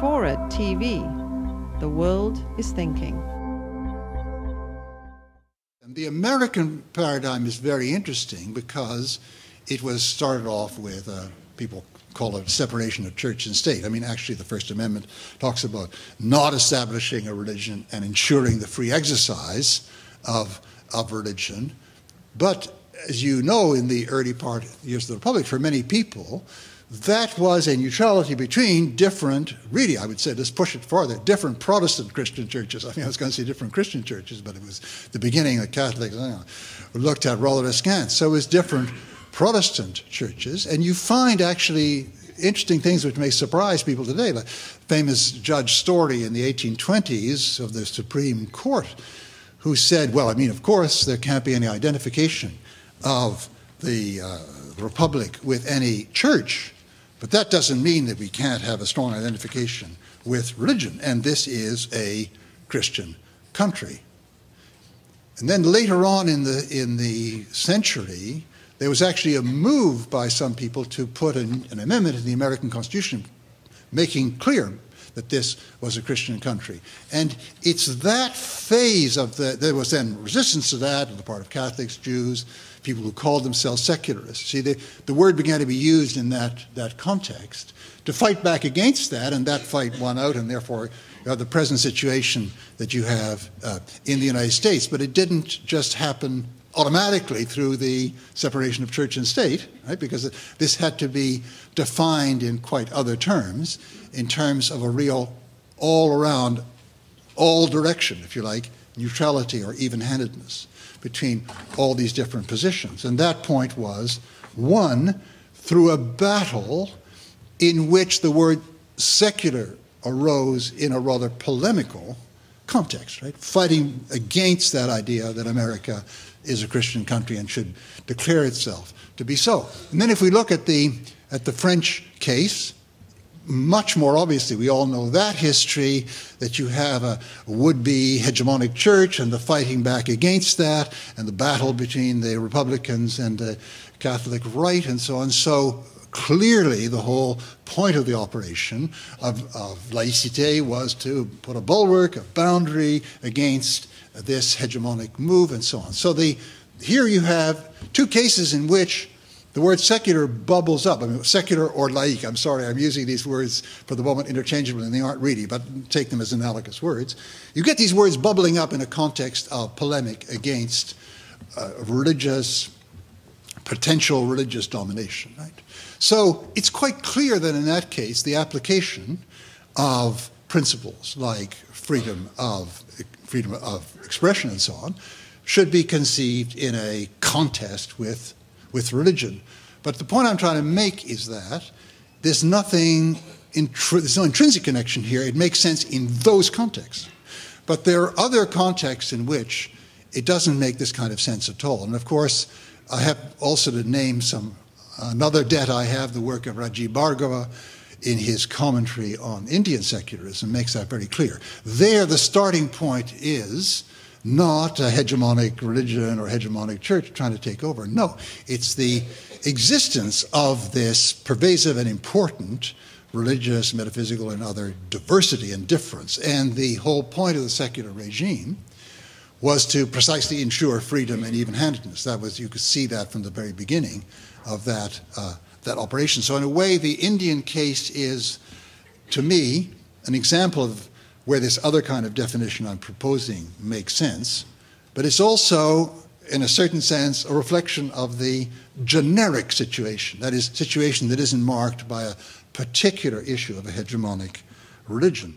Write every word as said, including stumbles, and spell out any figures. Forward T V. The world is thinking. The American paradigm is very interesting because it was started off with, uh, people call it separation of church and state. I mean, actually the First Amendment talks about not establishing a religion and ensuring the free exercise of, of religion. But as you know, in the early part of the years of the Republic, for many people, that was a neutrality between different, really, I would say, let's push it farther, different Protestant Christian churches. I mean, I was going to say different Christian churches, but it was the beginning of Catholics, you know, looked at rather askance. So it was different Protestant churches, and you find actually interesting things which may surprise people today. Like famous Judge Story in the eighteen twenties of the Supreme Court, who said, well, I mean, of course, there can't be any identification of the uh, Republic with any church, but that doesn't mean that we can't have a strong identification with religion, and this is a Christian country. And then later on in the, in the century, there was actually a move by some people to put an, an amendment in the American Constitution making clear that this was a Christian country. And it's that phase of the, there was then resistance to that on the part of Catholics, Jews, people who called themselves secularists. See, the, the word began to be used in that, that context to fight back against that, and that fight won out, and therefore you have the present situation that you have uh, in the United States. But it didn't just happen automatically through the separation of church and state, right? Because this had to be defined in quite other terms, in terms of a real all-around, all-direction, if you like, neutrality or even-handedness between all these different positions. And that point was won through a battle in which the word secular arose in a rather polemical context, right? Fighting against that idea that America is a Christian country and should declare itself to be so. And then if we look at the, at the French case, much more obviously, we all know that history, that you have a would-be hegemonic church and the fighting back against that and the battle between the Republicans and the Catholic right and so on. So clearly the whole point of the operation of, of laïcité was to put a bulwark, a boundary against this hegemonic move and so on. So the, here you have two cases in which the word secular bubbles up. I mean, secular or laïc, I'm sorry, I'm using these words for the moment interchangeably, and they aren't really, but take them as analogous words. You get these words bubbling up in a context of polemic against uh, religious, potential religious domination, right? So it's quite clear that in that case, the application of principles like freedom of freedom of expression and so on should be conceived in a contest with, with religion. But the point I'm trying to make is that there's nothing, there's no intrinsic connection here. It makes sense in those contexts. But there are other contexts in which it doesn't make this kind of sense at all. And of course, I have also to name some, another debt I have, the work of Rajiv Bhargava, in his commentary on Indian secularism, makes that very clear. There, the starting point is not a hegemonic religion or hegemonic church trying to take over. No, it's the existence of this pervasive and important religious, metaphysical, and other diversity and difference. And the whole point of the secular regime was to precisely ensure freedom and even-handedness. That was, you could see that from the very beginning of that uh, that operation. So in a way, the Indian case is, to me, an example of where this other kind of definition I'm proposing makes sense, but it's also, in a certain sense, a reflection of the generic situation, that is, situation that isn't marked by a particular issue of a hegemonic religion.